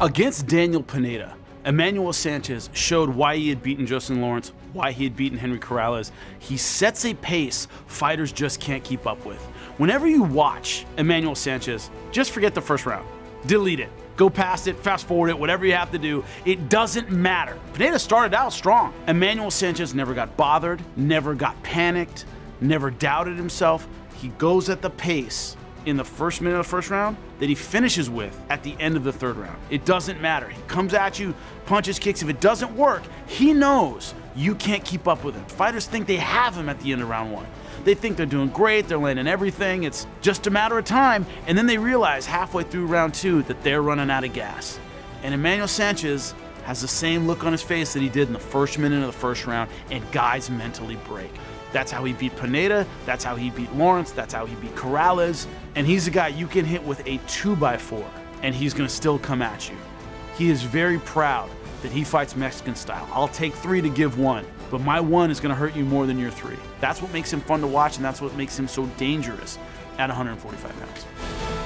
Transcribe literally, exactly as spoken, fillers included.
Against Daniel Pineda, Emmanuel Sanchez showed why he had beaten Justin Lawrence, why he had beaten Henry Corrales. He sets a pace fighters just can't keep up with. Whenever you watch Emmanuel Sanchez, just forget the first round. Delete it. Go past it, fast forward it, whatever you have to do. It doesn't matter. Pineda started out strong. Emmanuel Sanchez never got bothered, never got panicked, never doubted himself. He goes at the pace in the first minute of the first round that he finishes with at the end of the third round. It doesn't matter. He comes at you, punches, kicks. If it doesn't work, he knows you can't keep up with him. Fighters think they have him at the end of round one. They think they're doing great, they're landing everything, it's just a matter of time, and then they realize halfway through round two that they're running out of gas. And Emmanuel Sanchez has the same look on his face that he did in the first minute of the first round, and guys mentally break. That's how he beat Pineda, that's how he beat Lawrence, that's how he beat Corrales, and he's a guy you can hit with a two by four, and he's gonna still come at you. He is very proud that he fights Mexican style. I'll take three to give one, but my one is gonna hurt you more than your three. That's what makes him fun to watch, and that's what makes him so dangerous at one forty-five pounds.